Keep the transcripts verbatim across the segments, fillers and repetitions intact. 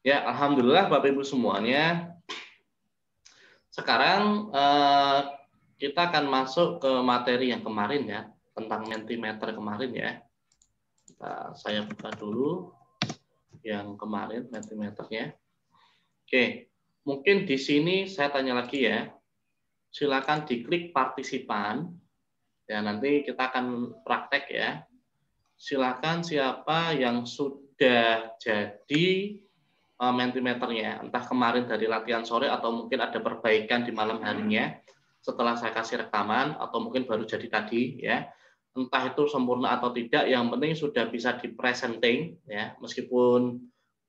Ya, alhamdulillah Bapak Ibu semuanya. Sekarang eh, kita akan masuk ke materi yang kemarin ya, tentang Mentimeter kemarin ya. Nah, saya buka dulu yang kemarin Mentimeternya. Oke, mungkin di sini saya tanya lagi ya. Silakan diklik partisipan. Ya, nanti kita akan praktek ya. Silakan siapa yang sudah jadi Mentimeternya, entah kemarin dari latihan sore atau mungkin ada perbaikan di malam harinya setelah saya kasih rekaman atau mungkin baru jadi tadi ya, entah itu sempurna atau tidak, yang penting sudah bisa di presenting ya, meskipun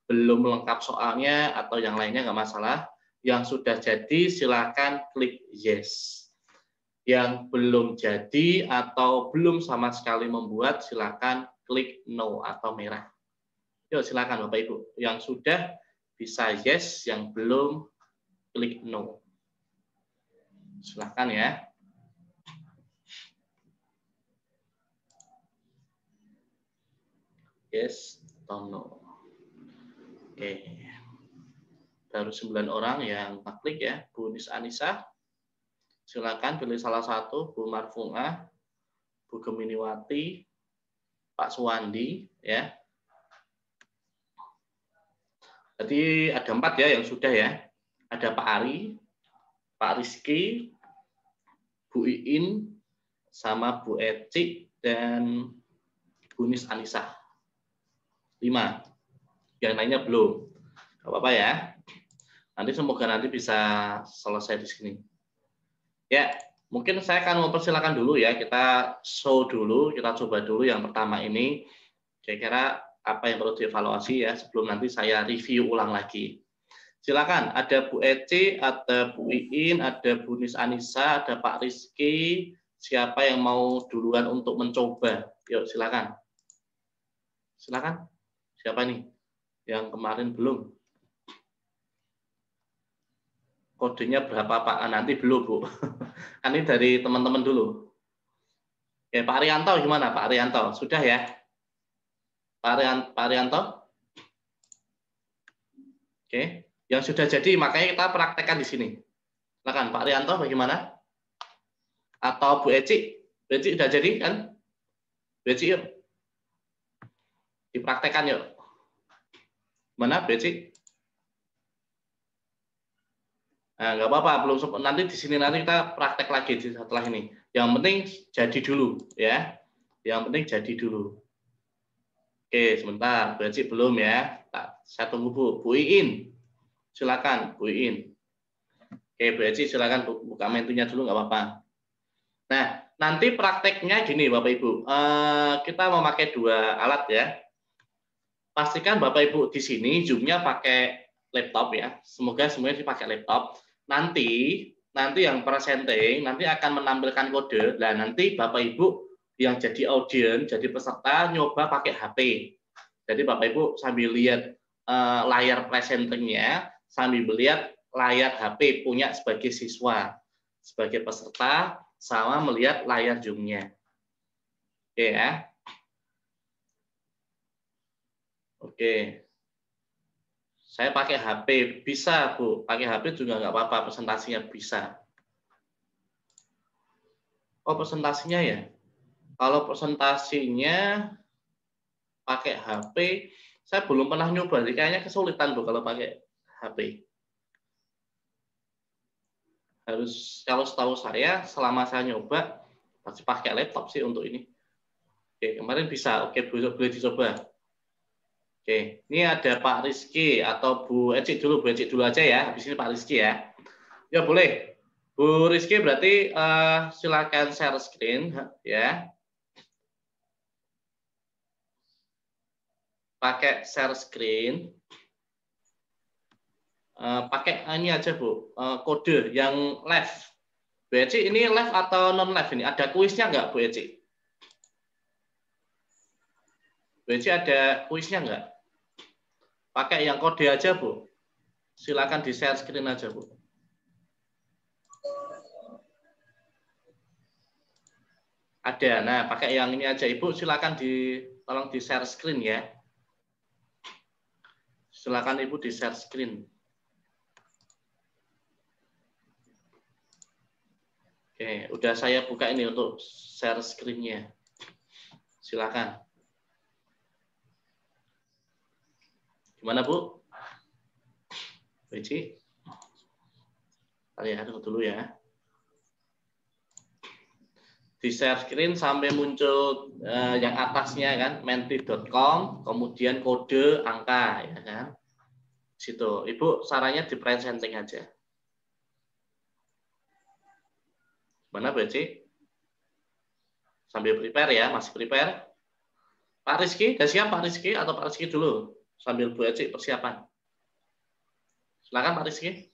belum lengkap soalnya atau yang lainnya nggak masalah. Yang sudah jadi silakan klik yes, yang belum jadi atau belum sama sekali membuat silakan klik no atau merah. Yuk silakan Bapak Ibu, yang sudah bisa yes, yang belum klik no. Silakan ya. Yes atau no. Oke. Baru sembilan orang yang klik ya. Bu Nis Anissa. Silakan pilih salah satu, Bu Marfungah, Bu Geminiwati, Pak Suwandi ya. Jadi ada empat ya yang sudah ya. Ada Pak Ari, Pak Rizky, Bu Iin, sama Bu Eci, dan Bu Nis Anissa. Lima. Yang lainnya belum. Gak apa-apa ya. Nanti semoga nanti bisa selesai di sini. Ya, mungkin saya akan mempersilahkan dulu ya. Kita show dulu, kita coba dulu yang pertama ini. Kira-kira apa yang perlu dievaluasi ya sebelum nanti saya review ulang lagi. Silakan, ada Bu Eci, ada Bu Iin, ada Bu Nis Anissa, ada Pak Rizky. Siapa yang mau duluan untuk mencoba? Yuk silakan. Silakan. Siapa nih yang kemarin belum? Kodenya berapa Pak? Nanti belum Bu. Ini dari teman-teman dulu. Ya Pak Arianto gimana Pak Arianto? Sudah ya? Pak Arianto, oke, yang sudah jadi makanya kita praktekkan di sini. Silakan Pak Arianto, bagaimana? Atau Bu Eci, Bu Eci sudah jadi kan? Bu Eci yuk, dipraktekkan yuk. Mana Bu Eci? Nah, nggak apa-apa, belum nanti di sini nanti kita praktek lagi setelah ini. Yang penting jadi dulu ya, yang penting jadi dulu. Oke, sebentar. Bu Eci belum ya. Saya tunggu Bu. Bu Iin. Silakan, Bu Iin. Oke, Bu Eci silakan buka mentunya dulu, nggak apa-apa. Nah, nanti prakteknya gini, Bapak Ibu. Eh, kita memakai dua alat ya. Pastikan Bapak Ibu di sini Zoom-nya pakai laptop ya. Semoga semuanya dipakai laptop. Nanti, nanti yang presenting nanti akan menampilkan kode. Nah, nanti Bapak Ibu yang jadi audien, jadi peserta, nyoba pakai H P. Jadi Bapak Ibu sambil lihat uh, layar presentingnya, sambil melihat layar H P punya sebagai siswa, sebagai peserta, sama melihat layar Zoom-nya. Oke ya. Oke. Saya pakai H P, bisa Bu. Pakai H P juga nggak apa-apa, presentasinya bisa. Oh, presentasinya ya? Kalau presentasinya pakai H P, saya belum pernah nyoba. Kayaknya kesulitan Bu kalau pakai H P. Harus, kalau setahu saya, selama saya nyoba pasti pakai laptop sih untuk ini. Oke, kemarin bisa. Oke, boleh dicoba. Oke, ini ada Pak Rizky atau Bu Eci dulu. Bu Eci dulu aja ya. Habis ini Pak Rizky ya. Ya boleh. Bu Rizky berarti uh, silakan share screen ya. Pakai share screen, uh, pakai ini aja Bu, uh, kode yang live. Bu Eci ini live atau non live ini? Ada kuisnya nggak Bu Eci? Bu Eci ada kuisnya nggak? Pakai yang kode aja Bu. Silakan di share screen aja Bu. Ada, nah pakai yang ini aja Ibu. Silakan di, tolong di share screen ya. Silakan Ibu di-share screen. Oke, udah saya buka ini untuk share screen-nya. Silakan. Gimana, Bu? Beci? Lihat dulu ya. Di share screen sampai muncul eh, yang atasnya kan menti titik com, kemudian kode angka ya kan. Situ. Ibu sarannya di presenting aja. Mana Beci? Sambil prepare ya, masih prepare. Pak Rizky, udah siap Pak Rizky atau Pak Rizky dulu? Sambil Bu Eci persiapan. Silakan Pak Rizky.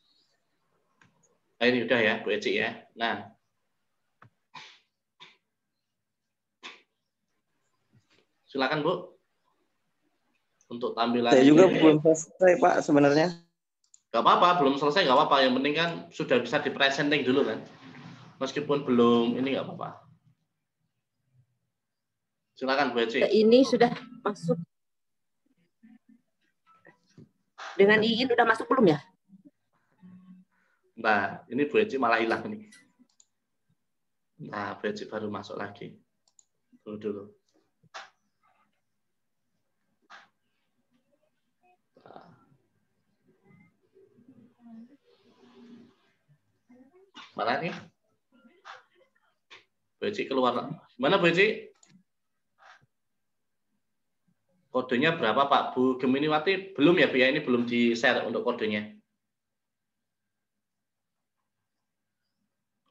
Nah, ini udah ya, Bu Eci ya. Nah, silakan Bu. Untuk tampilan. Saya juga ini. Belum selesai Pak sebenarnya. Gak apa-apa, belum selesai gak apa-apa. Yang penting kan sudah bisa di presenting dulu kan. Meskipun belum ini gak apa-apa. Silakan Bu Eci. Ini sudah masuk. Dengan I I N udah masuk belum ya? Nah, ini Bu Eci malah hilang nih. Nah, Bu Eci baru masuk lagi. Dulu dulu. Nah. Mana nih? Bu Eci keluar. Mana Bu Eci? Kodenya berapa Pak? Bu Geminiwati belum ya, Bu ya? Ini belum di-share untuk kodenya.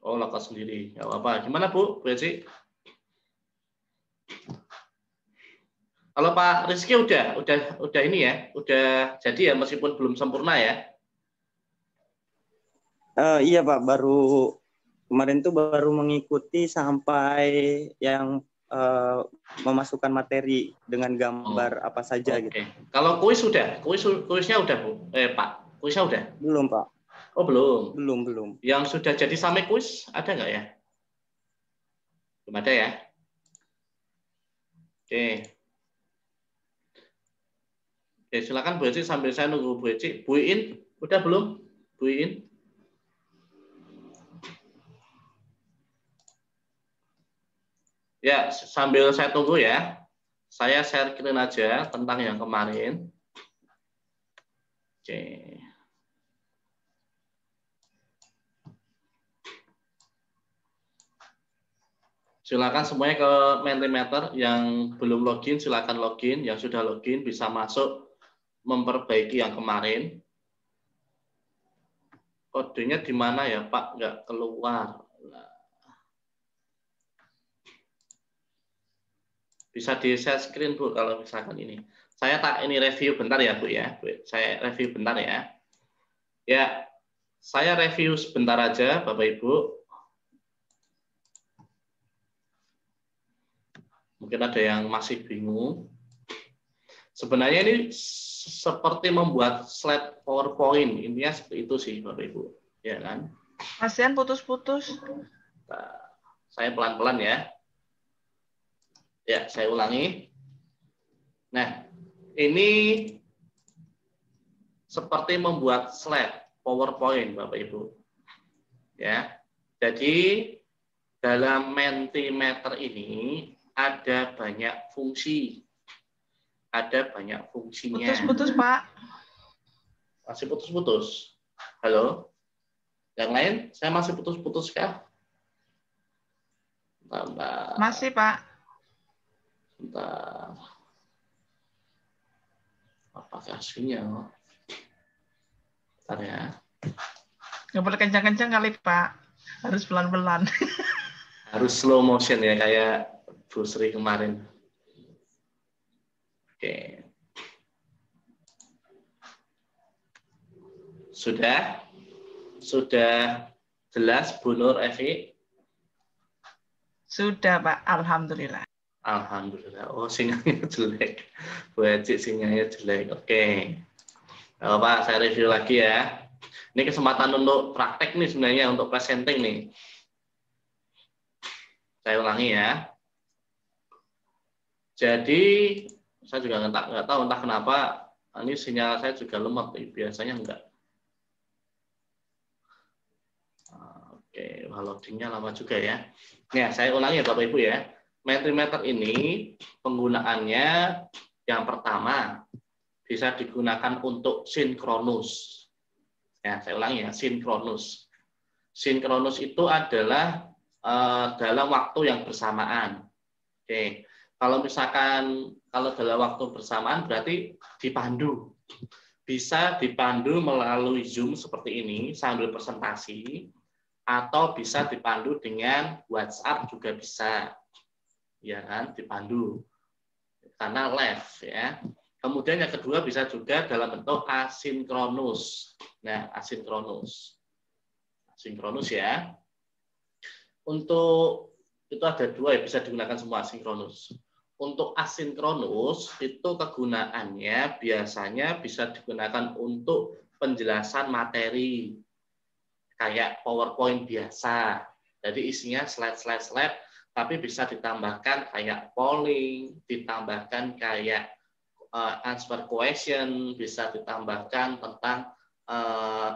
Oh, lokal sendiri. Gak apa-apa. Gimana, Bu? Bu Eci? Kalau Pak Rizky udah, udah, udah ini ya, udah jadi ya, meskipun belum sempurna ya. Uh, iya Pak, baru kemarin tuh baru mengikuti sampai yang uh, memasukkan materi dengan gambar oh. apa saja okay. gitu. Kalau kuis sudah, kuis kuisnya udah Bu, eh Pak, kuisnya udah? Belum Pak. Oh belum. Belum belum. Yang sudah jadi sampai kuis ada nggak ya? Belum ada ya. Oke. Oke silakan Bu Eci sambil saya nunggu Bu Eci. Bu In udah belum? Bu In. Ya sambil saya tunggu ya. Saya share screen aja tentang yang kemarin. Oke. Silakan semuanya ke Mentimeter, yang belum login silakan login, yang sudah login bisa masuk memperbaiki yang kemarin. Kodenya di mana ya Pak? Nggak keluar. Bisa di share screen Bu kalau misalkan ini. Saya tak ini review bentar ya Bu ya. Saya review bentar ya. Ya, saya review sebentar aja Bapak Ibu. Mungkin ada yang masih bingung. Sebenarnya ini seperti membuat slide PowerPoint. Intinya seperti itu sih, Bapak Ibu. Ya kan? Kasihan putus-putus. Nah, saya pelan-pelan ya. Ya, saya ulangi. Nah, ini seperti membuat slide PowerPoint, Bapak Ibu. Ya. Jadi dalam Mentimeter ini ada banyak fungsi, ada banyak fungsinya. Putus-putus Pak. Masih putus-putus. Halo, yang lain saya masih putus-putus kah? Bentar. Masih Pak. Bentar. Apakah sinyal? Bentar ya. Nggak boleh kencang-kencang kali Pak. Harus pelan-pelan. Harus slow motion ya kayak Bu Sri kemarin. Oke. Sudah? Sudah jelas Bu Nur Evi? Sudah Pak, alhamdulillah. Alhamdulillah. Oh, sinyalnya jelek. Bu Eci sinyalnya jelek. Oke. Nah, Pak, saya review lagi ya. Ini kesempatan untuk praktek nih sebenarnya, untuk presenting nih. Saya ulangi ya. Jadi saya juga nggak tahu entah kenapa Ini sinyal saya juga lemot, biasanya enggak. Oke, loadingnya lama juga ya. Ya, saya ulangi ya Bapak Ibu ya. Mentimeter ini penggunaannya yang pertama bisa digunakan untuk sinkronus. Ya, saya ulangi ya, sinkronus. Sinkronus itu adalah uh, dalam waktu yang bersamaan. Oke. Kalau misalkan kalau dalam waktu bersamaan berarti dipandu. Bisa dipandu melalui Zoom seperti ini sambil presentasi atau bisa dipandu dengan WhatsApp juga bisa. Ya kan, dipandu. Karena live ya. Kemudian yang kedua bisa juga dalam bentuk asinkronus. Nah, asinkronus. Sinkronus ya. Untuk itu ada dua yang bisa digunakan semua sinkronus. Untuk asinkronus itu kegunaannya biasanya bisa digunakan untuk penjelasan materi kayak PowerPoint biasa. Jadi isinya slide-slide-slide tapi bisa ditambahkan kayak polling, ditambahkan kayak uh, answer question, bisa ditambahkan tentang uh,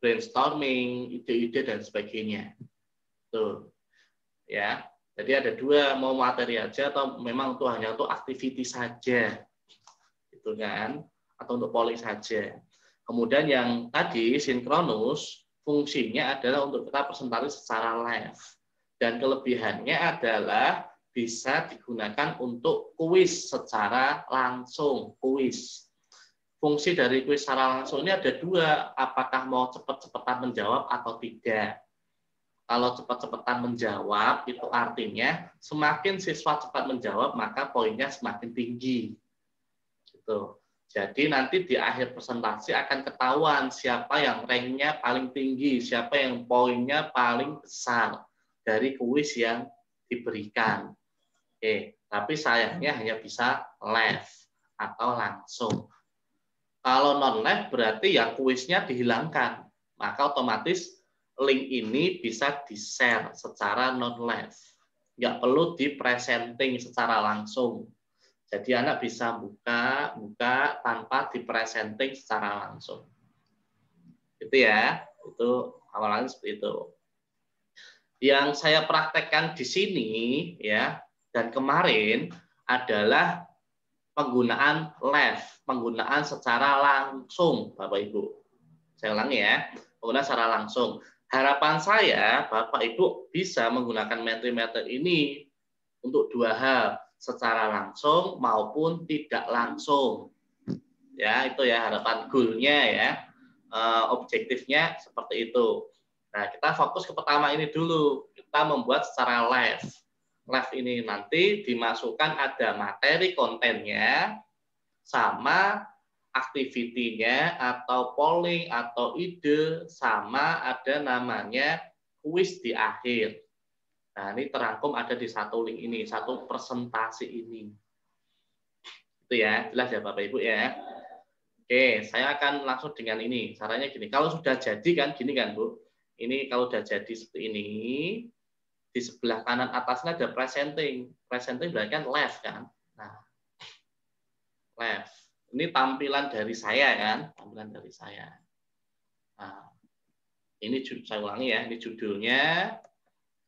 brainstorming, ide-ide dan sebagainya. Tuh. Ya. Jadi ada dua, mau materi aja atau memang itu hanya untuk aktiviti saja. Gitu kan? Atau untuk polling saja. Kemudian yang tadi sinkronus fungsinya adalah untuk kita presentasi secara live. Dan kelebihannya adalah bisa digunakan untuk kuis secara langsung, kuis. Fungsi dari kuis secara langsung ini ada dua, apakah mau cepat-cepatan menjawab atau tidak. Kalau cepat-cepatan menjawab, itu artinya semakin siswa cepat menjawab, maka poinnya semakin tinggi. Gitu. Jadi nanti di akhir presentasi akan ketahuan siapa yang ranknya paling tinggi, siapa yang poinnya paling besar dari kuis yang diberikan. Oke, tapi sayangnya hanya bisa live atau langsung. Kalau non-live berarti ya kuisnya dihilangkan. Maka otomatis link ini bisa di-share secara non-live. Nggak perlu di-presenting secara langsung. Jadi anak bisa buka, buka tanpa di-presenting secara langsung. Gitu ya. Itu awalnya seperti itu. Yang saya praktekkan di sini ya dan kemarin adalah penggunaan live, penggunaan secara langsung, Bapak Ibu. Saya ulangi ya, penggunaan secara langsung. Harapan saya, Bapak Ibu bisa menggunakan Mentimeter ini untuk dua hal, secara langsung maupun tidak langsung. Ya, itu ya harapan goal-nya ya, e, objektifnya seperti itu. Nah, kita fokus ke pertama ini dulu. Kita membuat secara live. Live ini nanti dimasukkan ada materi kontennya sama aktivitinya atau polling atau ide sama ada namanya kuis di akhir. Nah, ini terangkum ada di satu link ini, satu presentasi ini. Itu ya, jelas ya Bapak Ibu ya. Oke, saya akan langsung dengan ini. Caranya gini, kalau sudah jadi kan gini kan Bu. Ini kalau sudah jadi seperti ini. Di sebelah kanan atasnya ada presenting. Presenting berarti kan live kan. Nah, live. Ini tampilan dari saya kan, tampilan dari saya. Nah, ini saya ulangi ya, ini judulnya.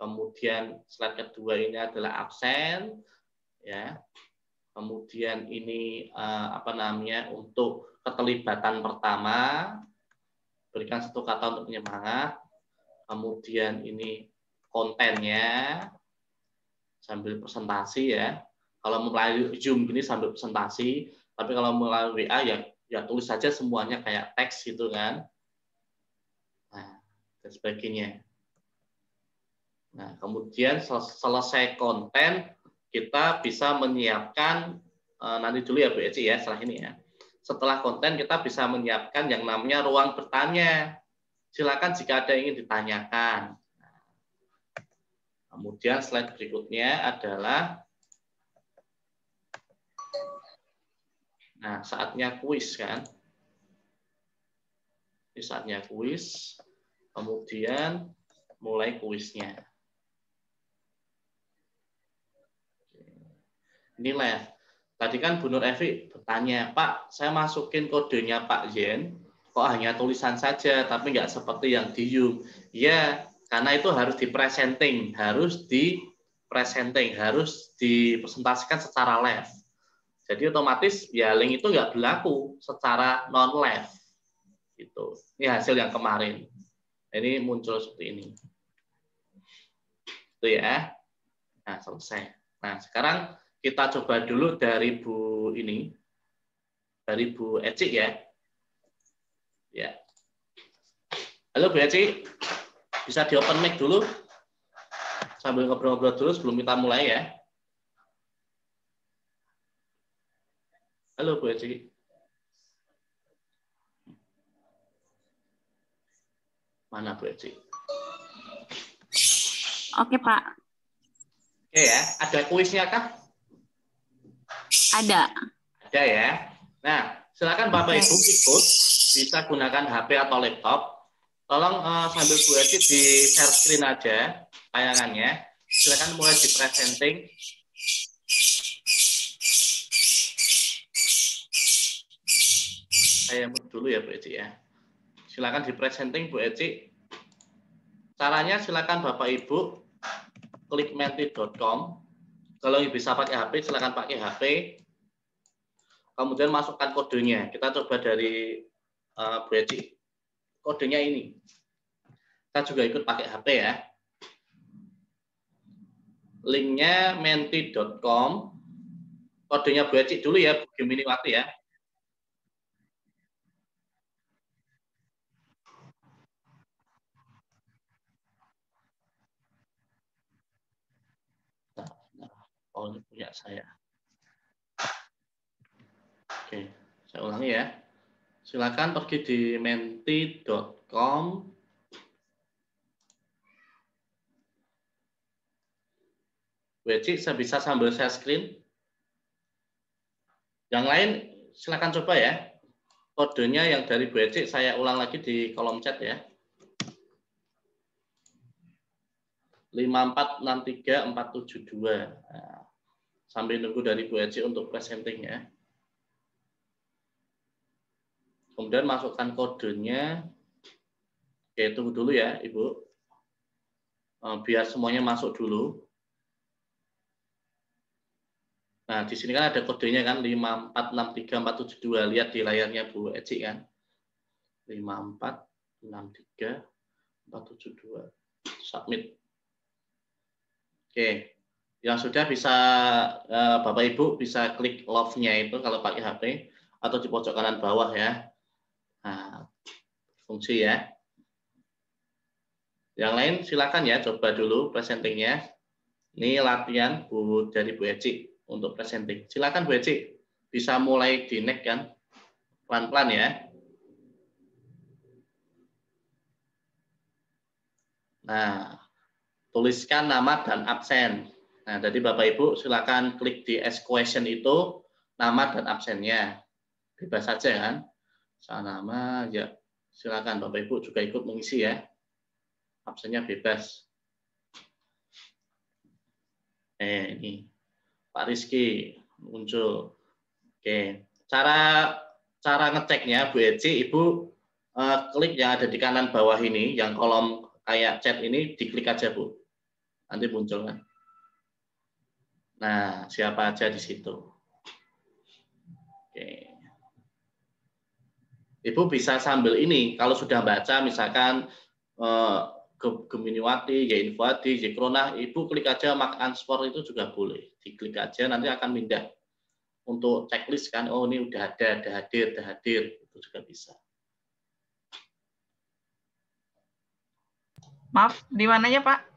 Kemudian slide kedua ini adalah absen, ya. Kemudian ini eh, apa namanya untuk keterlibatan pertama. Berikan satu kata untuk penyemangat. Kemudian ini kontennya sambil presentasi ya. Kalau melalui Zoom gini sambil presentasi, tapi kalau melalui W A ya ya tulis saja semuanya kayak teks gitu kan. Nah, dan sebagainya. Nah, kemudian sel selesai konten kita bisa menyiapkan eh, nanti dulu ya Bu Eci ya setelah ini ya. Setelah konten kita bisa menyiapkan yang namanya ruang bertanya. Silakan jika ada yang ingin ditanyakan. Kemudian slide berikutnya adalah nah saatnya kuis kan. Ini saatnya kuis. Kemudian mulai kuisnya. Ini live. Tadi kan Bu Nur Evi bertanya, Pak, saya masukin kodenya Pak Yen, kok hanya tulisan saja, tapi nggak seperti yang di Yum. Ya, karena itu harus dipresenting, harus dipresenting, harus dipresentasikan secara live. Jadi otomatis ya link itu nggak berlaku secara non-live. Gitu. Ini hasil yang kemarin. Ini muncul seperti ini. Itu ya. Nah, selesai. Nah, sekarang kita coba dulu dari Bu ini, dari Bu Eci ya. Ya. Halo Bu Eci, bisa di open mic dulu, sambil ngobrol-ngobrol dulu sebelum kita mulai ya. Halo Bu Eci. Mana Bu Eci? Oke Pak. Oke ya, ada kuisnya kah? Ada. Ada ya. Nah, silakan Bapak Ibu ikut. Bisa gunakan H P atau laptop. Tolong uh, sambil Bu Eci di share screen aja tayangannya. Silakan mulai di presenting. Saya mute dulu ya Bu Eci ya. Silakan di presenting Bu Eci. Caranya silakan Bapak Ibu klik menti titik com. Kalau bisa pakai H P, silakan pakai H P. Kemudian masukkan kodenya. Kita coba dari uh, Bu Eci. Kodenya ini. Kita juga ikut pakai H P ya. Linknya menti titik com. Kodenya Bu Eci dulu ya, Bu Geminiwati ya. Oh, ini punya saya. Oke, saya ulangi ya. Silakan pergi di menti titik com. Bu Eci, saya bisa sambil share screen. Yang lain, silakan coba ya. Kodenya yang dari Bu Eci, saya ulang lagi di kolom chat ya. lima empat enam tiga empat tujuh dua. Nah, sambil nunggu dari Bu Eci untuk presenting ya. Kemudian masukkan kodenya. Oke, tunggu dulu ya, Ibu. Biar semuanya masuk dulu. Nah, di sini kan ada kodenya kan lima empat enam tiga empat tujuh dua. Lihat di layarnya Bu Eci kan. lima empat enam tiga empat tujuh dua. Submit. Oke, yang sudah bisa Bapak Ibu bisa klik love-nya itu kalau pakai H P atau di pojok kanan bawah ya. Nah, fungsi ya. Yang lain silakan ya coba dulu presentingnya. Ini latihan Bu dari Bu Eci untuk presenting. Silakan Bu Eci bisa mulai di neck kan, pelan-pelan ya. Nah. Tuliskan nama dan absen. Nah, jadi Bapak Ibu silakan klik di ask question itu nama dan absennya. Bebas saja kan. Soal nama ya. Silakan Bapak Ibu juga ikut mengisi ya. Absennya bebas. Eh, ini Pak Rizky muncul. Oke, cara cara ngeceknya Bu Eci, Ibu eh, klik yang ada di kanan bawah ini, yang kolom kayak chat ini diklik aja, Bu. Nanti muncul kan. Nah, siapa aja di situ. Oke. Ibu bisa sambil ini, kalau sudah baca misalkan eh, Geminiwati, Yainfati, Yekrona, Ibu klik aja mark answer itu juga boleh. Diklik aja nanti akan pindah untuk checklist kan. Oh, ini udah ada, udah hadir, udah hadir. Itu juga bisa. Maaf, di mananya, Pak?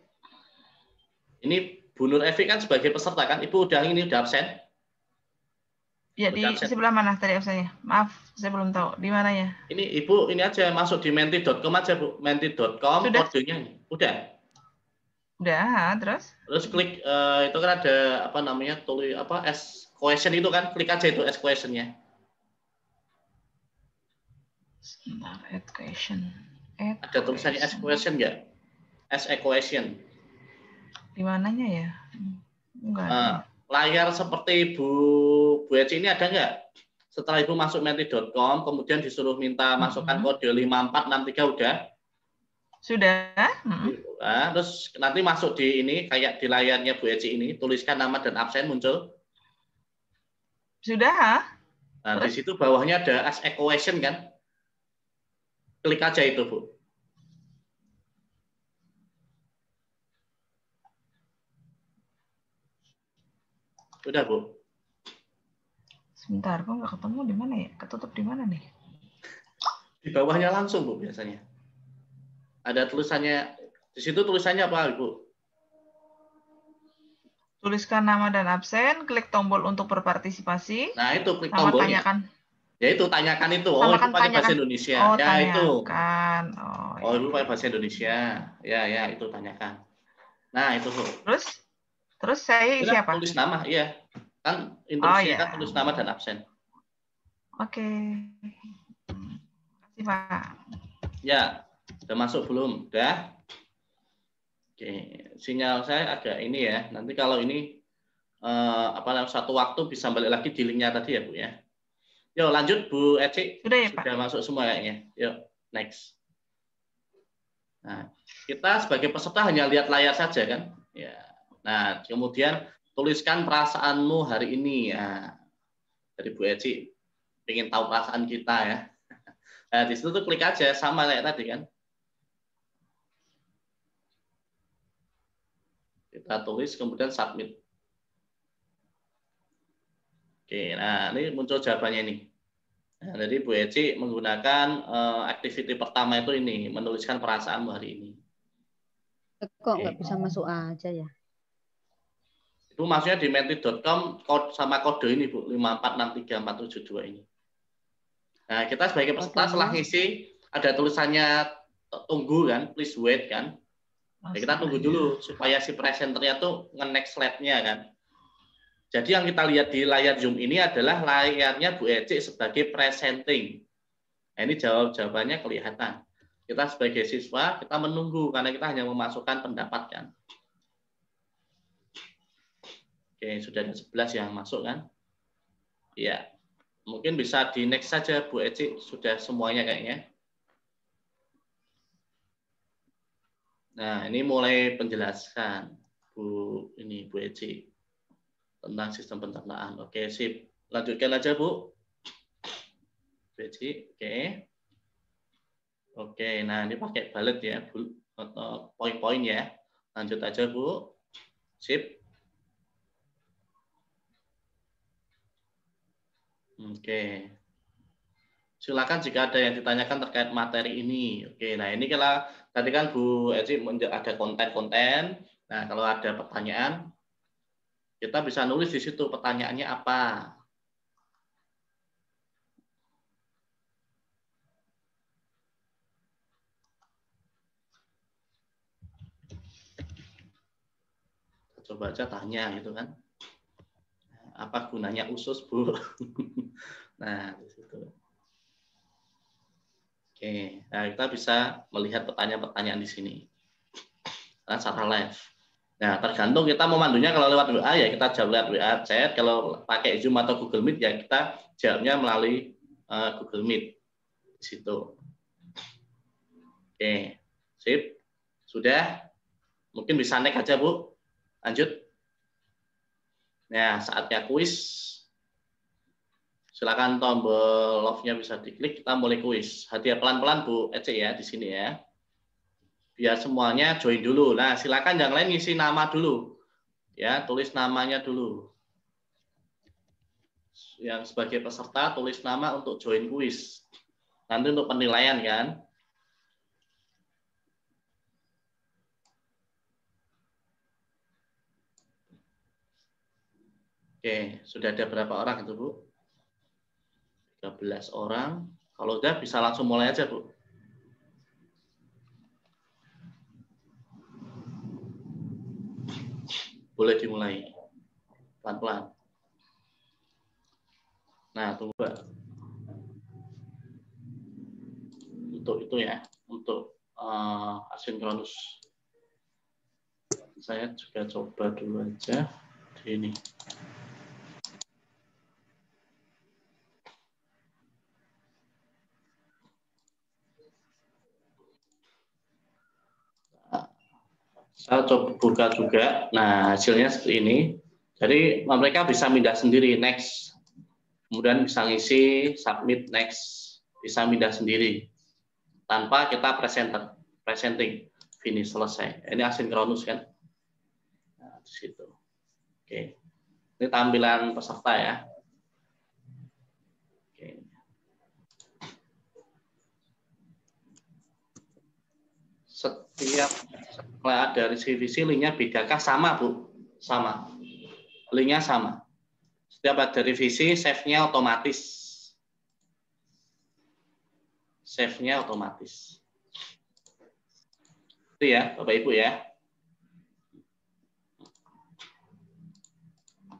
Ini Bu Nur Evi kan sebagai peserta kan, Ibu udah ini udah absen. Iya, di absen. Sebelah mana tadi absennya? Maaf, saya belum tahu di mananya. Ini Ibu ini aja masuk di menti titik com aja, Bu. menti titik com kodenya. Udah. Udah, terus? Terus klik uh, itu kan ada apa namanya? Tulis apa? Ask question itu kan, klik aja itu ask question-nya. Sebentar, ask question. Ask ada tulisannya ask question nggak? Ask question. Di mananya ya? Enggak. Nah, layar seperti Bu Bu Eci ini ada nggak? Setelah Ibu masuk menti titik com, kemudian disuruh minta masukkan kode lima empat enam tiga, udah? Sudah. Nah, terus nanti masuk di ini, kayak di layarnya Bu Eci ini, tuliskan nama dan absen, muncul. Sudah. Nah, di situ bawahnya ada ask a question kan? Klik aja itu, Bu. Udah, Bu. Sebentar, kok nggak ketemu di mana ya? Ketutup di mana nih? Di bawahnya langsung, Bu, biasanya. Ada tulisannya. Di situ tulisannya apa, Bu? Tuliskan nama dan absen, klik tombol untuk berpartisipasi. Nah, itu klik sama tombolnya. Tanyakan. Ya itu, tanyakan itu. Sama oh, kan itu pakai bahasa Indonesia. Oh, ya, tanyakan. Itu. Oh, oh itu pakai bahasa Indonesia. Ya, ya, itu tanyakan. Nah, itu, Bu. Terus? Terus saya isi apa? Tulis nama, iya. Kan instruksi oh, kan iya. Tulis nama dan absen. Oke. Terima kasih, Pak. Ya, udah masuk belum? Udah? Oke, sinyal saya agak ini ya. Nanti kalau ini eh, apa satu waktu bisa balik lagi di linknya tadi ya, Bu ya. Yo, lanjut Bu Eci. Sudah ya, Pak. Sudah masuk semua kayaknya. Yuk, next. Nah, kita sebagai peserta hanya lihat layar saja kan? Ya. Nah, kemudian tuliskan perasaanmu hari ini ya. Dari Bu Eci, ingin tahu perasaan kita ya. Nah, di situ tuh klik aja sama kayak tadi kan. Kita tulis kemudian submit. Oke, nah ini muncul jawabannya nih. Nah, jadi Bu Eci menggunakan uh, activity pertama itu ini, menuliskan perasaanmu hari ini. Kok nggak bisa masuk aja ya? Bu, maksudnya di menti titik com kode sama kode ini, Bu, lima empat enam tiga empat tujuh dua ini. Nah, kita sebagai peserta setelah ngisi ada tulisannya tunggu kan, please wait kan. Jadi kita tunggu dulu supaya si presenternya tuh nge-next slide-nya kan. Jadi yang kita lihat di layar Zoom ini adalah layarnya Bu Eci sebagai presenting. Nah, ini jawab-jawabannya kelihatan. Kita sebagai siswa kita menunggu karena kita hanya memasukkan pendapat kan. Oke, sudah ada sebelas yang masuk kan? Iya. Mungkin bisa di next saja Bu Eci, sudah semuanya kayaknya. Nah, ini mulai penjelasan Bu ini Bu Eci tentang sistem pencernaan. Oke, sip. Lanjutkan aja, Bu. Bu Eci, oke. Oke, nah ini pakai bullet ya, poin-poin ya. Lanjut aja, Bu. Sip. Oke, silakan jika ada yang ditanyakan terkait materi ini. Oke, nah ini kalau tadi kan Bu Eci ada konten-konten. Nah, kalau ada pertanyaan, kita bisa nulis di situ pertanyaannya apa. Coba aja tanya gitu kan. Apa gunanya usus, Bu? Nah, di situ. Oke, nah, kita bisa melihat pertanyaan-pertanyaan di sini. Nah, secara live. Nah, tergantung kita mau mandunya kalau lewat W A ya kita jawab lewat W A chat, kalau pakai Zoom atau Google Meet ya kita jawabnya melalui uh, Google Meet. Di situ. Oke, sip. Sudah. Mungkin bisa naik aja, Bu. Lanjut. Nah, saatnya kuis. Silakan tombol love-nya bisa diklik, kita mulai kuis. Hadiah pelan-pelan Bu Eci ya di sini ya. Biar semuanya join dulu. Nah, silakan yang lain ngisi nama dulu. Ya, tulis namanya dulu. Yang sebagai peserta tulis nama untuk join kuis. Nanti untuk penilaian kan. Oke, sudah ada berapa orang itu, Bu? tiga belas orang. Kalau sudah bisa langsung mulai aja, Bu. Boleh dimulai. Pelan-pelan. Nah, tunggu, Pak. Untuk itu ya, untuk uh, asinkronus. Saya juga coba dulu aja di ini. Saya coba buka juga. Nah, hasilnya seperti ini. Jadi mereka bisa pindah sendiri, next. Kemudian bisa ngisi, submit, next. Bisa pindah sendiri. Tanpa kita presenter, presenting. Finish, selesai. Ini asinkronus kan? Nah, di situ. Oke. Ini tampilan peserta ya. Oke. Setiap setelah ada revisi linknya beda-kah? Sama Bu, sama. Linknya sama. Setiap ada revisi save-nya otomatis. Save-nya otomatis. Itu ya, Bapak Ibu ya.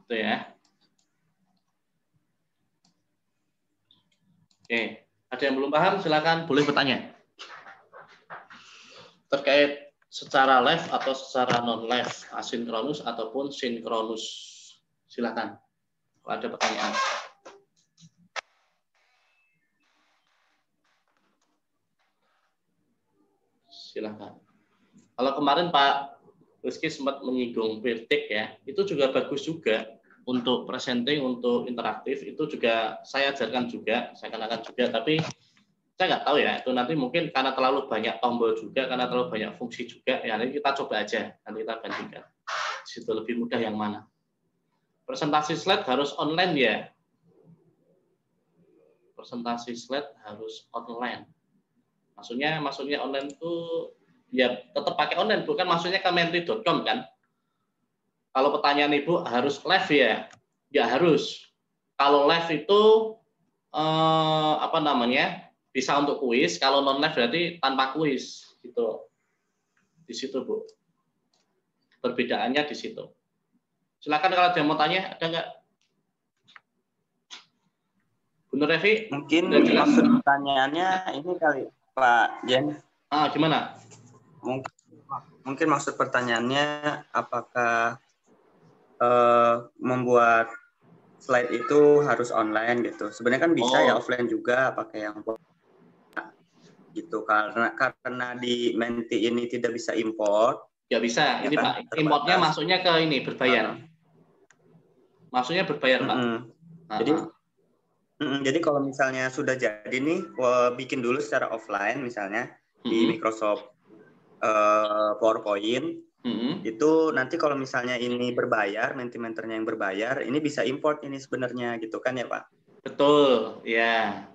Itu ya. Oke, ada yang belum paham silakan boleh bertanya. Terkait secara live atau secara non-live, asinkronus ataupun sinkronus. Silakan. Kalau ada pertanyaan. Silakan. Kalau kemarin Pak Rizky sempat menyinggung Pear Deck ya, itu juga bagus juga untuk presenting, untuk interaktif, itu juga saya ajarkan juga, saya akan-akan juga, tapi saya nggak tahu ya, itu nanti mungkin karena terlalu banyak tombol juga, karena terlalu banyak fungsi juga, ya nanti kita coba aja, nanti kita bandingkan. Di situ lebih mudah yang mana. Presentasi slide harus online ya. Presentasi slide harus online. Maksudnya, maksudnya online itu, ya tetap pakai online, bukan maksudnya ke menti titik com kan. Kalau pertanyaan Ibu harus live ya? Ya harus. Kalau live itu, eh, apa namanya, bisa untuk kuis, kalau non-live berarti tanpa kuis, gitu. Di situ, Bu. Perbedaannya di situ. Silakan kalau ada yang mau tanya, ada nggak? Benar, Revi? Mungkin pertanyaannya ini kali, Pak Jen. Ah, gimana? Mungkin, mungkin maksud pertanyaannya, apakah eh, membuat slide itu harus online, gitu. Sebenarnya kan bisa oh. ya offline juga, pakai yang gitu karena karena di Menti ini tidak bisa import. Ya bisa. Ini kan, Pak, importnya masuknya ke ini berbayar. Uh. Masuknya berbayar, mm-hmm. Pak. Uh-huh. Jadi mm-hmm. jadi kalau misalnya sudah jadi nih, bikin dulu secara offline misalnya mm-hmm. di Microsoft uh, PowerPoint. Mm-hmm. Itu nanti kalau misalnya ini berbayar, Mentimeternya yang berbayar, ini bisa import ini sebenarnya gitu kan ya, Pak? Betul, ya.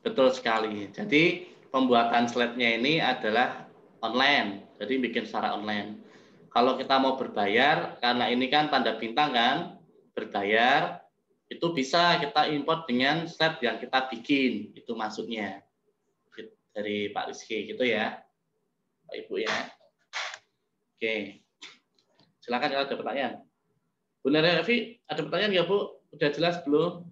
Betul sekali. Jadi pembuatan slide-nya ini adalah online, jadi bikin secara online. Kalau kita mau berbayar, karena ini kan tanda bintang kan, berbayar, itu bisa kita import dengan slide yang kita bikin, itu maksudnya. Dari Pak Rizky, gitu ya. Pak Ibu ya. Oke. Silakan kalau ada pertanyaan. Bu Revi, ada pertanyaan nggak Bu? Udah jelas belum?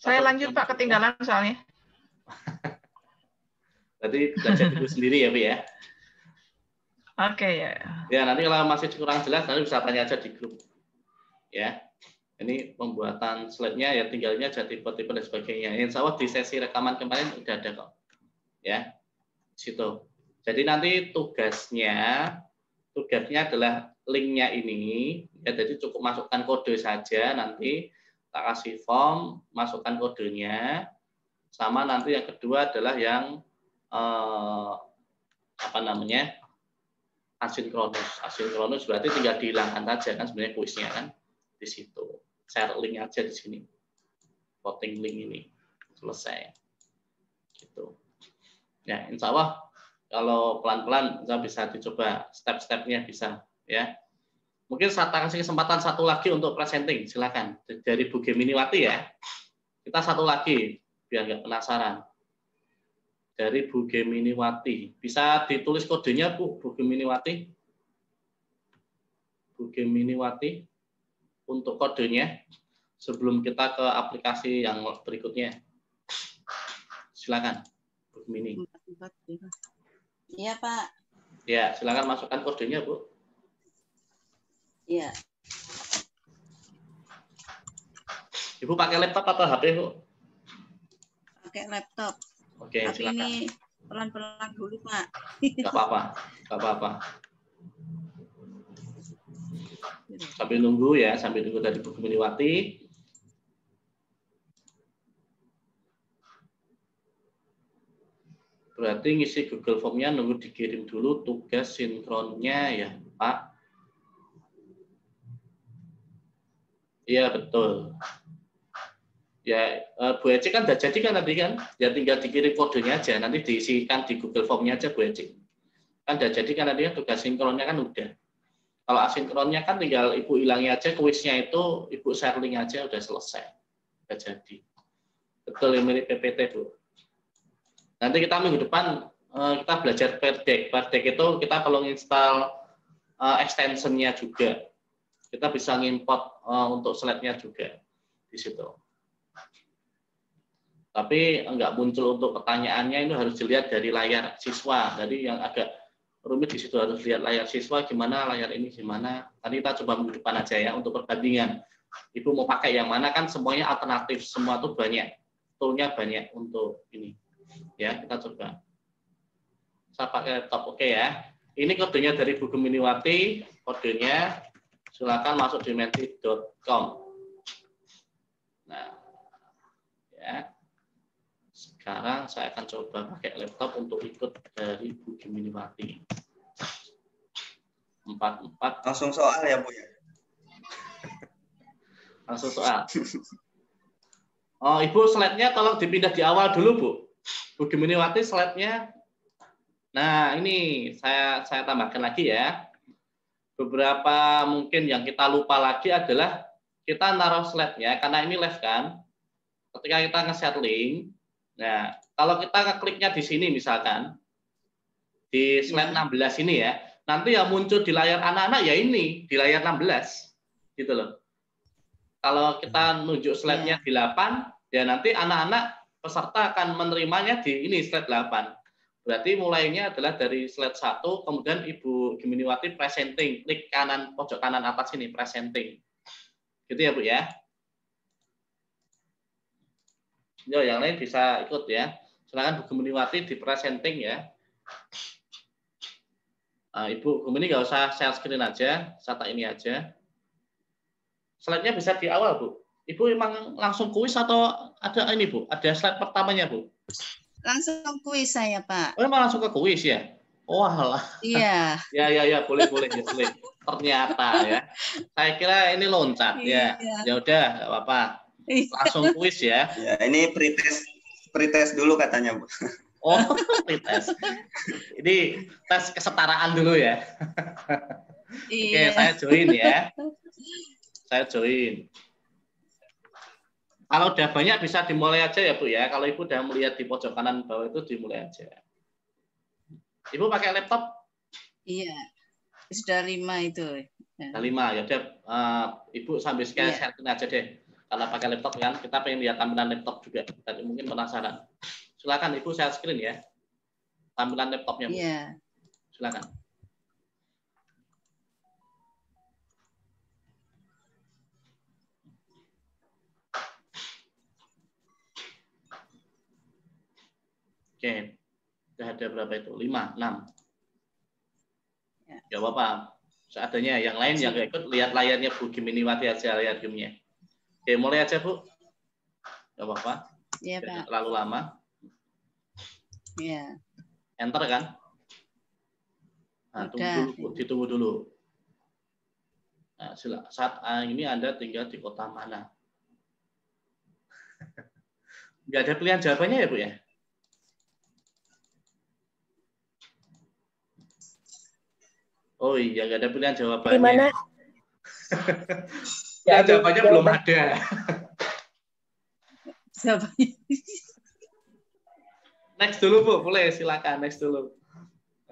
Saya lanjut Pak, ketinggalan soalnya. Nanti belajar dulu sendiri ya, Bu ya. Oke okay, ya. Yeah. Ya nanti kalau masih kurang jelas nanti bisa tanya aja di grup. Ya. Ini pembuatan slide-nya ya tinggalnya jadi tipe-tipe dan sebagainya. Insya Allah di sesi rekaman kemarin udah ada kok. Ya. Situ. Jadi nanti tugasnya tugasnya adalah linknya ini. Ya jadi cukup masukkan kode saja nanti tak kasih form, masukkan kodenya. Sama nanti yang kedua adalah yang eh, apa namanya asinkronus. Asinkronus berarti tinggal dihilangkan saja kan sebenarnya kuisnya kan di situ. Share link aja di sini, voting link ini selesai. Gitu. Ya insya Allah kalau pelan-pelan saya bisa dicoba step-stepnya bisa ya. Mungkin saya kasih kesempatan satu lagi untuk presenting, silakan dari Bu Geminiwati ya. Kita satu lagi. Biar nggak penasaran. Dari Bu Geminiwati. Bisa ditulis kodenya, Bu, Bu Geminiwati. Bu Geminiwati. Untuk kodenya. Sebelum kita ke aplikasi yang berikutnya. Silakan, Bu Gemini. Iya, Pak. Ya, silakan masukkan kodenya, Bu. Iya. Ibu pakai laptop atau H P, Bu? Pakai laptop. Oke, tapi silakan. Ini pelan-pelan dulu, Pak. Gak apa-apa, gak apa-apa. Sambil nunggu ya, sambil nunggu tadi Bu Gumiwati. Berarti ngisi Google Form-nya nunggu dikirim dulu tugas sinkronnya ya, Pak. Iya, betul. Ya, Bu Eci kan udah jadi kan tadi kan? Ya tinggal dikirim kodenya aja, nanti diisikan di Google Form-nya aja Bu Eci. Kan udah jadi kan tadi kan tugas sinkronnya kan udah. Kalau asinkronnya kan tinggal Ibu ilangi aja, kuisnya itu Ibu share link aja udah selesai. Udah jadi. Betul yang mirip P P T, Bu. Nanti kita minggu depan kita belajar Pear Deck. Pear Deck itu kita perlu install extension-nya juga. Kita bisa ngimport untuk slide-nya juga di situ. Tapi enggak muncul untuk pertanyaannya, itu harus dilihat dari layar siswa. Jadi yang agak rumit di situ harus lihat layar siswa gimana, layar ini gimana. Tadi kita coba minggu depan aja ya untuk perbandingan. Ibu mau pakai yang mana, kan semuanya alternatif, semua tuh banyak. Toolnya banyak untuk ini. Ya, kita coba. Saya pakai laptop, oke ya. Ini kodenya dari Bu Geminiwati, kodenya silakan masuk di menti titik com. Nah, ya. Sekarang saya akan coba pakai laptop untuk ikut dari Bu Geminiwati. empat empat. Langsung soal ya, Bu ya. Langsung soal. Oh, Ibu slide-nya tolong dipindah di awal dulu, Bu. Bu Geminiwati slide-nya. Nah, ini saya saya tambahkan lagi ya. Beberapa mungkin yang kita lupa lagi adalah kita naruh slide-nya karena ini live kan. Ketika kita nge-share link, nah, kalau kita ngekliknya di sini misalkan di slide enam belas ini ya, nanti yang muncul di layar anak-anak ya ini di layar enam belas gitu loh. Kalau kita nunjuk slide-nya di delapan, ya nanti anak-anak peserta akan menerimanya di ini slide delapan. Berarti mulainya adalah dari slide satu, kemudian Ibu Geminiwati presenting, klik kanan pojok kanan atas ini presenting. Gitu ya, Bu ya. Yo, yang lain bisa ikut ya. Silakan Bu Geminiwati di presenting ya. Nah, Ibu Gemini nggak usah share screen aja, catat ini aja. Slide-nya bisa di awal, Bu. Ibu emang langsung kuis atau ada ini, Bu? Ada slide pertamanya, Bu? Langsung kuis saya, Pak. Oh, emang langsung ke kuis ya? Oh, alah. Iya. Ya, ya, ya, boleh, boleh, ya, boleh. Ternyata ya. Saya kira ini loncat ya. Ya udah, nggak apa-apa. Langsung kuis ya. Ya, ini pretest pretest dulu katanya, Bu. Oh, pretest. Ini tes kesetaraan dulu ya. Iya. Oke, saya join ya. Saya join. Kalau udah banyak bisa dimulai aja ya, Bu ya. Kalau Ibu udah melihat di pojok kanan bawah itu dimulai aja. Ibu pakai laptop? Iya. Sudah lima itu. Sudah lima ya. Udah, uh, Ibu sambil sekali share aja deh. Kalau pakai laptop kan, kita pengen lihat tampilan laptop juga. Tadi mungkin penasaran. Silakan Ibu share screen ya. Tampilan laptopnya, Bu. Yeah. Silakan. Oke. Sudah ada berapa itu? lima, enam. Yeah. Ya, Bapak. Seadanya yang lain yang gak ikut, lihat layarnya Bu Geminiwati aja, layar gamenya. Oke, mulai aja, Bu. Gak apa-apa. Iya, Pak. Terlalu lama. Iya. Enter, kan? Nah, tunggu dulu, Bu. Ditunggu dulu. Nah, sila. Saat ini Anda tinggal di kota mana? Gak ada pilihan jawabannya ya, Bu, ya? Oh iya, gak ada pilihan jawabannya. Di mana? Ya, jawabannya jawaban. Belum ada. Next dulu, Bu. Boleh, silakan. Next dulu.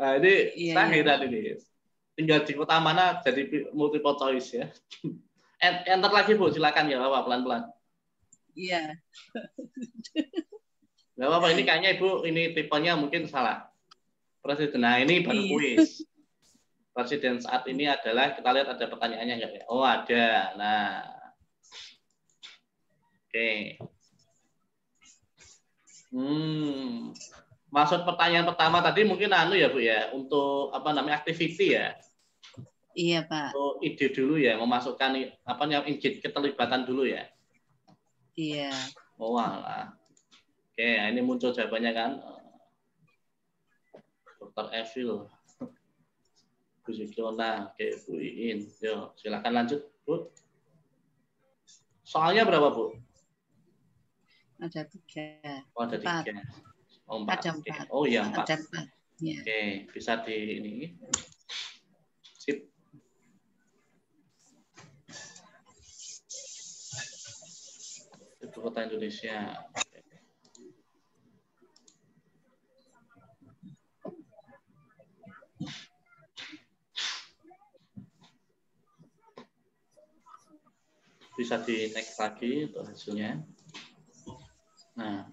Nah, ini iya, saya heran iya. Ini. Tinggal di kota mana jadi multiple choice ya. Enter lagi, Bu. Silakan ya, Bapak. Pelan-pelan. Iya. Gak apa-apa. Ini kayaknya, Ibu, ini tipenya mungkin salah. Presiden. Nah, ini baru kuis. Presiden saat ini adalah, kita lihat ada pertanyaannya enggak ya? Oh, ada. Nah. Oke. Okay. Hmm. Maksud pertanyaan pertama tadi mungkin anu ya Bu ya, untuk apa namanya activity ya. Iya Pak. Untuk ide dulu ya, memasukkan apa namanya keterlibatan dulu ya. Iya. Oh alah. Oke, ini muncul jawabannya kan. Dokter Evil. Bu Ziklona, oke Bu Iin. Yo, silakan lanjut Bu. Soalnya berapa Bu? Ada tiga. Oh ada empat. tiga. Oh, empat. Ada empat. Oh iya empat. Ada empat. Ya. Oke, bisa di ini. Sip. Ibu kota Indonesia. Bisa di next lagi untuk hasilnya. Nah.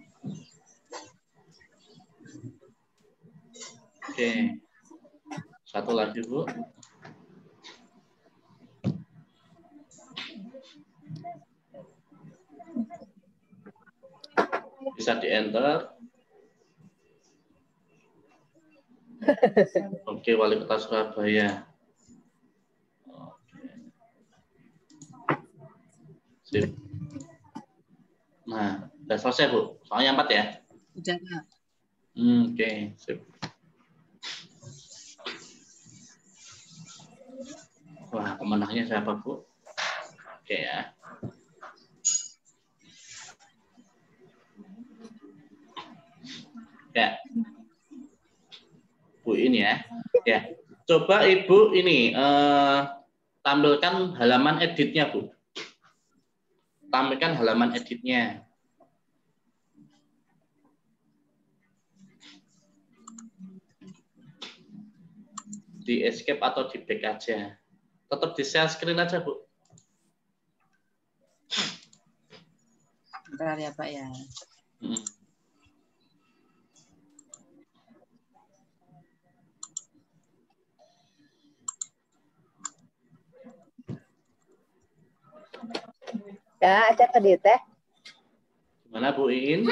Oke. Satu lagi, Bu. Bisa di-enter. Oke, Wali Kota Surabaya. Oke. Sip. Nah, udah selesai Bu. Soalnya empat ya? Udah. Hmm, oke, okay. Sip. Wah, pemenangnya siapa Bu? Oke okay, ya. Ya. Bu ini ya. Ya. Coba Ibu ini eh, tampilkan halaman editnya Bu. Tampilkan halaman editnya. Di escape atau di back aja. Tetap di share screen aja, Bu. Bentar ya, Pak ya. Hmm. Ya, aja tadi teh. Gimana, Bu Iin?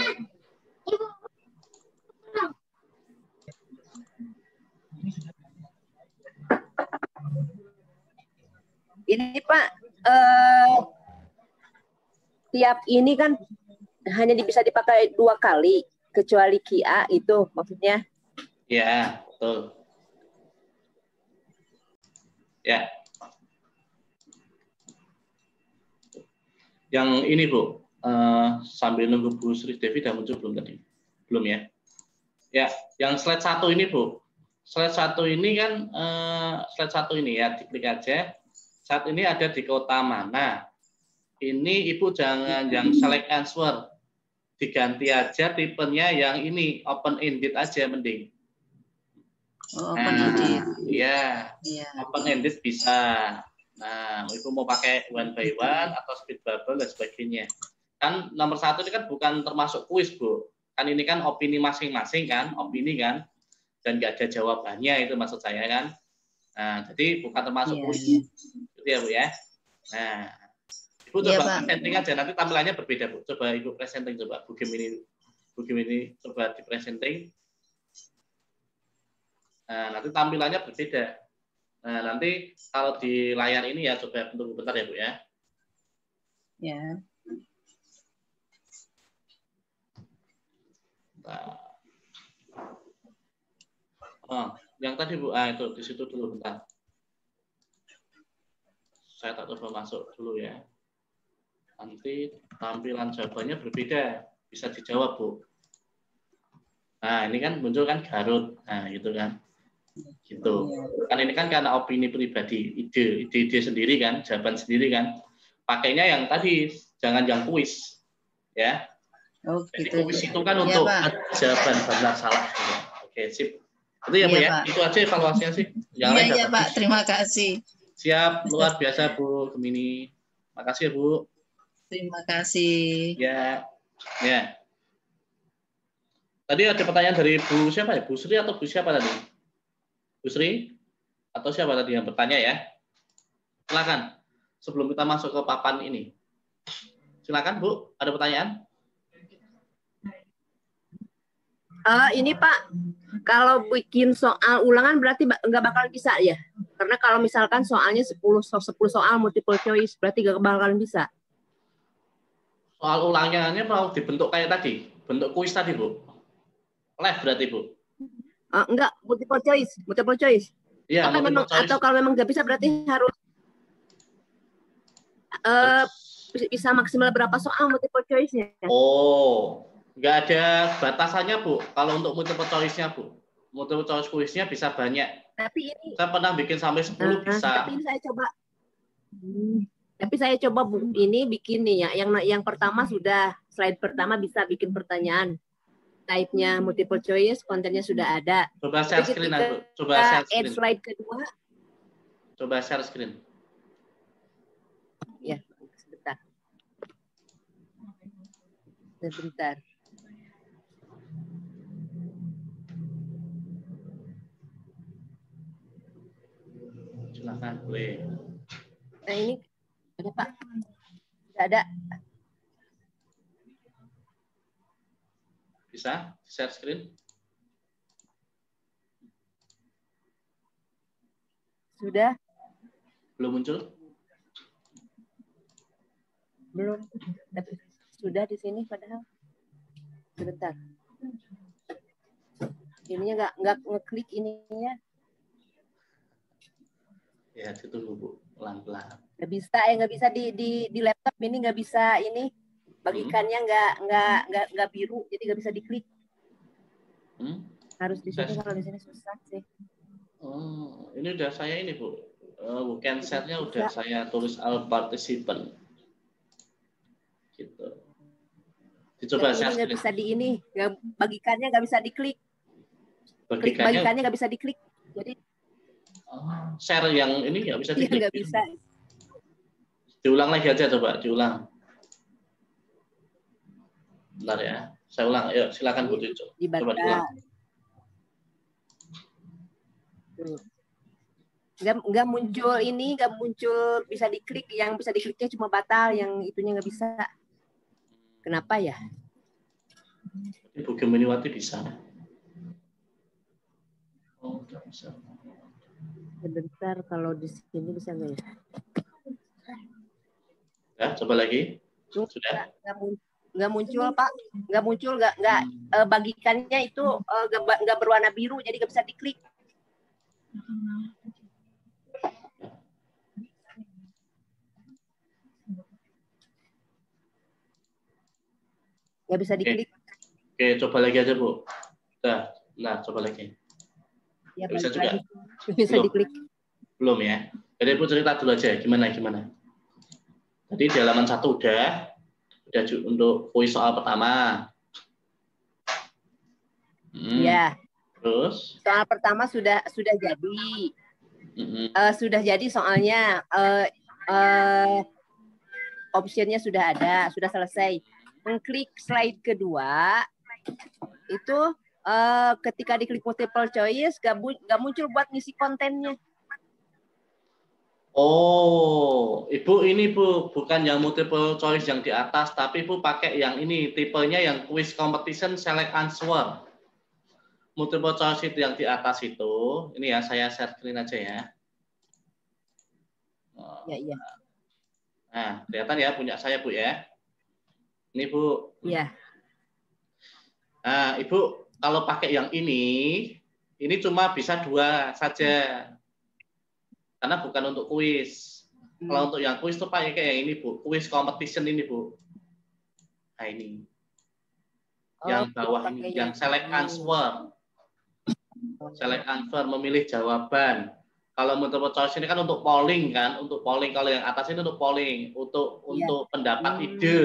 Ini Pak, eh, tiap ini kan hanya bisa dipakai dua kali, kecuali K I A itu maksudnya. Ya, betul. Ya. Yang ini Bu, eh, sambil nunggu Bu Sri Devi dah muncul belum tadi? Belum ya? Ya, yang slide satu ini Bu. Slide satu ini kan, eh, slide satu ini ya, diklik aja. Saat ini ada di kota mana? Ini Ibu jangan yang select answer. Diganti aja tipenya yang ini, open ended aja mending. Oh, open ended. Nah, iya. Yeah. Open ended bisa. Nah, Ibu mau pakai one by one atau speed bubble dan sebagainya. Kan nomor satu ini kan bukan termasuk kuis, Bu. Kan ini kan opini masing-masing kan, opini kan. Dan nggak ada jawabannya itu maksud saya kan. Nah, jadi bukan termasuk kuis. Yeah. Gitu ya Bu ya. Nah, Ibu coba yeah, presenting aja, nanti tampilannya berbeda Bu. Coba Ibu presenting, coba Bu game ini, Bu game ini coba di presenting. Nah, nanti tampilannya berbeda. Nah, nanti kalau di layar ini ya, coba tunggu bentar ya Bu ya. Ya. Yeah. Nah. Oh. Yang tadi Bu, ah, itu di situ dulu bentar. Saya tak coba masuk dulu ya. Nanti tampilan jawabannya berbeda, bisa dijawab Bu. Nah ini kan muncul kan Garut, nah gitu kan, gitu. Kan ini kan karena opini pribadi, ide, ide-ide sendiri kan, jawaban sendiri kan. Pakainya yang tadi, jangan yang kuis, ya. Oh, gitu. Jadi kuis itu kan ya, untuk Pak. Jawaban benar salah. Gitu. Oke sip. Itu ya, Bu, ya? Itu aja evaluasinya sih. Iya, iya Pak. Terima kasih. Siap, luar biasa Bu Gemini. Makasih ya Bu. Terima kasih. Ya, ya. Tadi ada pertanyaan dari Bu siapa ya? Bu Sri atau Bu siapa tadi? Bu Sri atau siapa tadi yang bertanya ya? Silakan. Sebelum kita masuk ke papan ini, silakan Bu. Ada pertanyaan? Uh, ini Pak, kalau bikin soal ulangan berarti nggak bakalan bisa ya? Karena kalau misalkan soalnya sepuluh, sepuluh soal multiple choice, berarti nggak bakalan bisa. Soal ulangannya mau dibentuk kayak tadi? Bentuk kuis tadi, Bu? Live berarti, Bu? Uh, enggak, multiple choice. Multiple choice. Ya, atau, multiple memang, choice. Atau kalau memang nggak bisa, berarti harus uh, bisa maksimal berapa soal multiple choice-nya. Oh, nggak ada batasannya, Bu. Kalau untuk multiple choice-nya, Bu, multiple choice kuisnya bisa banyak. Tapi ini saya pernah bikin sampai sepuluh uh, bisa. Tapi ini saya coba. Hmm, tapi saya coba Bu, ini bikin nih ya. Yang yang pertama sudah, slide pertama bisa bikin pertanyaan. Type-nya multiple choice, kontennya sudah ada. Coba share tapi screen, Bu. Coba share screen. Add slide kedua. Coba share screen. Ya, sebentar. Sebentar. Silahkan, boleh. Nah ini ada Pak, tidak ada. Bisa share screen? Sudah. Belum muncul? Belum. Sudah di sini padahal. Sebentar. Ininya nggak nggak ngeklik ininya. Ya ditunggu Bu, pelan-pelan. Nggak bisa ya, nggak bisa di di di laptop ini nggak bisa ini bagikannya nggak hmm. nggak nggak nggak biru, jadi nggak bisa diklik. Hmm? Harus di sini, kalau di sini susah sih. Oh, ini udah saya ini Bu, bukan setnya udah saya tulis all participant. Gitu. Dicoba saya. Nggak bisa di ini, nggak, bagikannya nggak bisa diklik. Bagikannya, bagikannya nggak bisa diklik, jadi. Oh, share yang ini nggak bisa diklik. Nggak bisa. Diulang lagi aja coba, diulang. Bentar ya, saya ulang. Yuk, silakan Bu Dicu. Coba diulang. Nggak, nggak muncul ini, nggak muncul bisa diklik. Yang bisa dikliknya cuma batal, yang itunya nggak bisa. Kenapa ya? Ibu Gemeniwati bisa. Oh, nggak bisa. Sebentar, kalau di sini bisa nggak ya? Ya, coba lagi. Sudah. Nggak muncul Pak, nggak muncul, nggak nggak bagikannya itu nggak nggak berwarna biru, jadi nggak bisa diklik. Nggak bisa diklik. Oke. Oke, coba lagi aja Bu. Nah, nah coba lagi. Ya, bisa juga. Lagi. Bisa belum. Diklik. Belum ya. Jadi Bu cerita dulu aja gimana gimana. Tadi di halaman satu udah udah untuk kuis soal pertama. Hmm. Ya. Terus soal pertama sudah sudah jadi. Mm-hmm. uh, sudah jadi soalnya uh, uh, optionnya sudah ada, sudah selesai. Mengklik slide kedua itu. Uh, ketika diklik multiple choice, gak, gak muncul buat ngisi kontennya. Oh, Ibu ini Bu, bukan yang multiple choice yang di atas, tapi Ibu pakai yang ini, tipenya yang quiz competition select answer. Multiple choice itu yang di atas itu, ini ya saya share screen aja ya. Oh. Ya, iya. Nah, kelihatan ya punya saya Bu ya. Ini Bu. Iya. Nah, Ibu. Kalau pakai yang ini, ini cuma bisa dua saja, karena bukan untuk kuis. Hmm. Kalau untuk yang kuis tuh pakai kayak yang ini Bu, kuis competition ini Bu. Nah ini, oh, yang bawah ini, yang, yang select answer, select answer memilih jawaban. Kalau multiple choice ini kan untuk polling kan, untuk polling. Kalau yang atas ini untuk polling, untuk yeah. untuk pendapat hmm. ide.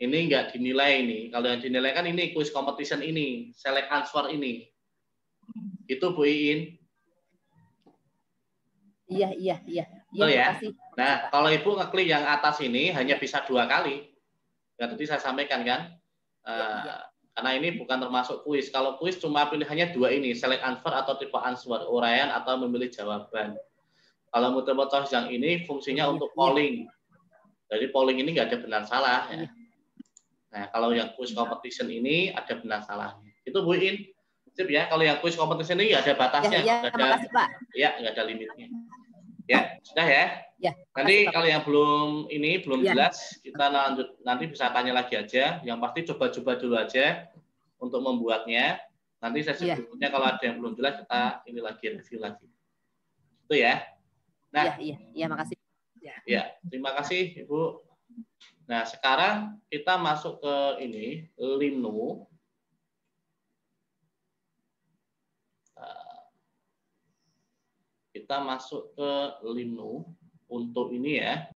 Ini enggak dinilai ini. Kalau yang dinilai kan ini quiz competition ini, select answer ini. Itu Bu Iin. Iya, iya, iya. Iya, oh, ya? Makasih. Nah, kalau Ibu ngeklik yang atas ini hanya bisa dua kali. Ya, tadi saya sampaikan kan. Ya, uh, ya. Karena ini bukan termasuk kuis. Kalau kuis cuma pilihannya dua ini, select answer atau tipe answer, uraian atau memilih jawaban. Kalau multiple choice yang ini fungsinya ya, untuk polling. Jadi polling ini enggak ada benar salah ya. Ya. Nah, kalau yang quiz competition ini ada benar salahnya. Itu Bu In. Sip ya, kalau yang kuis kompetisi ini ada batasnya. Ya, ya, ada, kasih, Pak. Ya, nggak ada limitnya. Ya, sudah ya. Ya nanti kasih, kalau yang belum ini, belum ya. jelas, kita lanjut, nanti bisa tanya lagi aja. Yang pasti coba-coba dulu aja untuk membuatnya. Nanti sesi ya. berikutnya kalau ada yang belum jelas, kita ini lagi, review lagi. Itu ya. Nah, iya, iya, ya, makasih. Ya. ya, terima kasih Ibu. Nah, sekarang kita masuk ke ini, Linu. Kita masuk ke Linu untuk ini ya.